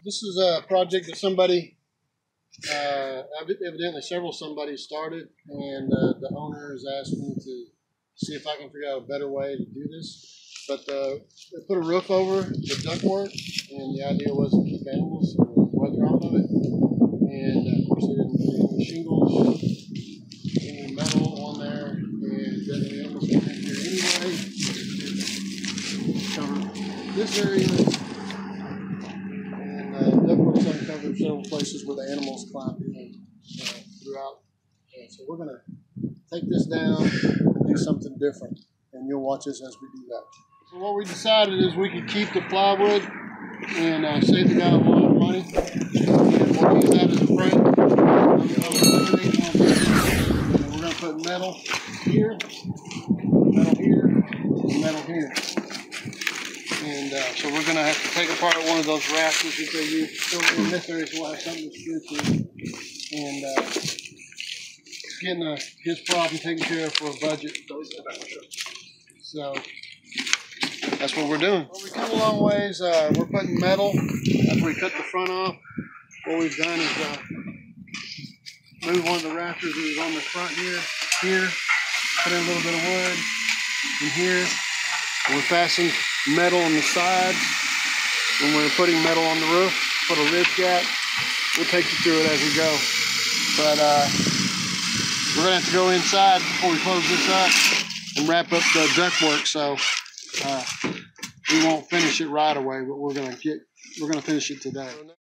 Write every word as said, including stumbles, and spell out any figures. This is a project that somebody, uh, evidently several somebodies started, and uh, the owner has asked me to see if I can figure out a better way to do this. But uh, they put a roof over the ductwork, and the idea was to keep animals and weather off of it. And uh, of course, they didn't put any shingles, any metal on there, and then the animals came in here anyway. Cover this area. Uncovered several places where the animals climb in uh, throughout. And so we're going to take this down and do something different, and you'll watch us as we do that. So what we decided is we could keep the plywood and uh, save the guy a lot of money. And we'll use that as a frame. We're going to put metal here, metal here, and metal here. And uh, so we're going to have to take apart one of those rafters that they use. So in this area, we'll have something that's good to. And uh, getting a, his problem taken care of for a budget. So that's what we're doing. Well, we come a long ways. Uh, we're putting metal. After we cut the front off, what we've done is uh, move one of the rafters that was on the front here, here, put in a little bit of wood, and here. We're fastening metal on the sides. When we're putting metal on the roof, put a rib gap. We'll take you through it as we go. But uh, we're gonna have to go inside before we close this up and wrap up the ductwork. So uh, we won't finish it right away, but we're gonna get we're gonna finish it today.